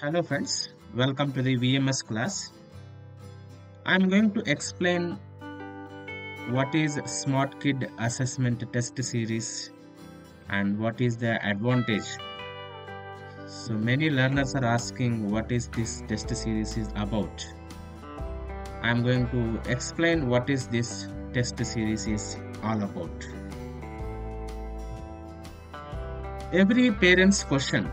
Hello friends, welcome to the VMS class. I am going to explain what is Smart Kid Assessment Test Series and what is the advantage. So many learners are asking what is this test series is about. I am going to explain what is this test series is all about. Every parent's question: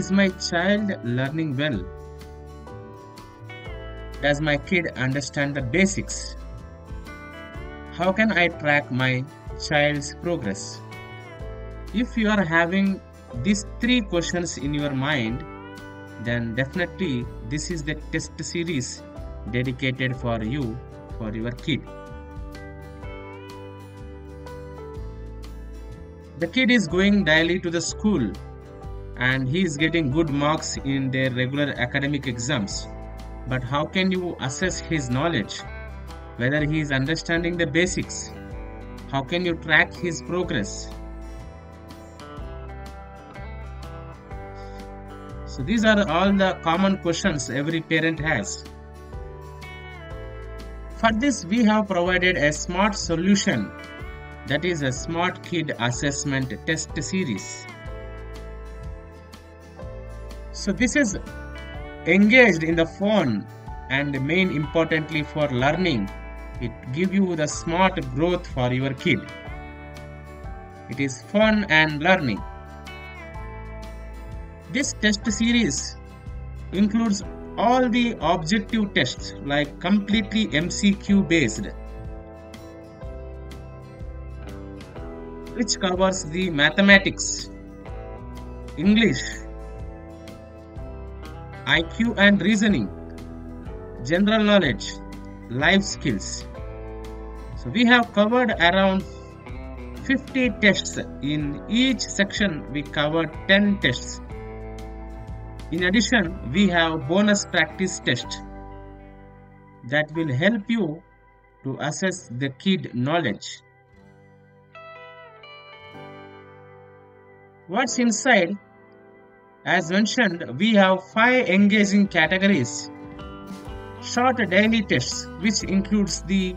is my child learning well? Does my kid understand the basics? How can I track my child's progress? If you are having these three questions in your mind, then definitely this is the test series dedicated for you, for your kid. The kid is going daily to the school and he is getting good marks in their regular academic exams. But how can you assess his knowledge, whether he is understanding the basics? How can you track his progress? So these are all the common questions every parent has. For this, we have provided a smart solution, that is a Smart Kid Assessment Test Series. So this is engaged in the phone, and main importantly for learning, it gives you the smart growth for your kid. It is fun and learning. This test series includes all the objective tests, like completely MCQ based, which covers the mathematics, English, IQ and reasoning, general knowledge, life skills. So we have covered around 50 tests. In each section we covered 10 tests. In addition, we have bonus practice test that will help you to assess the kid knowledge. What's inside? As mentioned, we have 5 engaging categories. Short daily tests, which includes the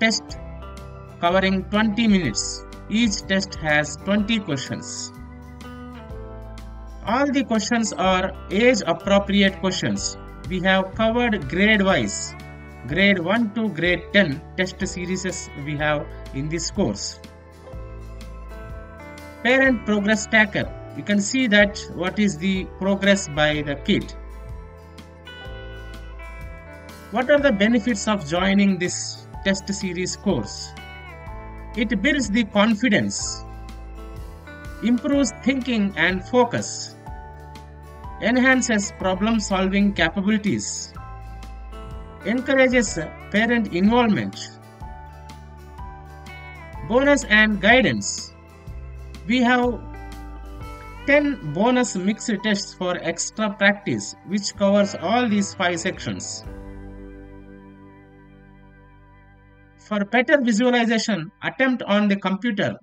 test covering 20 minutes. Each test has 20 questions. All the questions are age-appropriate questions. We have covered grade-wise, grade 1 to grade 10 test series we have in this course. Parent progress tracker. You can see that what is the progress by the kid. What are the benefits of joining this test series course? It builds the confidence, improves thinking and focus, enhances problem solving capabilities, encourages parent involvement. Bonus and guidance. We have 10 bonus mixed tests for extra practice, which covers all these 5 sections. For better visualization, attempt on the computer,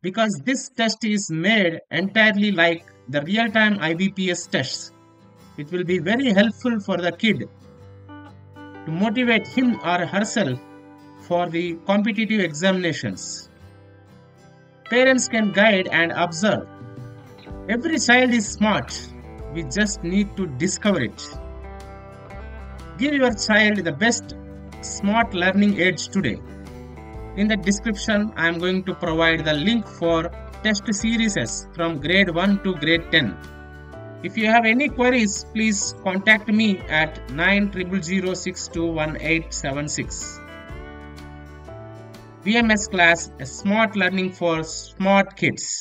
because this test is made entirely like the real-time IBPS tests. It will be very helpful for the kid to motivate him or herself for the competitive examinations. Parents can guide and observe. Every child is smart, we just need to discover it. Give your child the best smart learning aids today. In the description, I am going to provide the link for test series from grade 1 to grade 10. If you have any queries, please contact me at 9006211876. VMS Class, a smart learning for smart kids.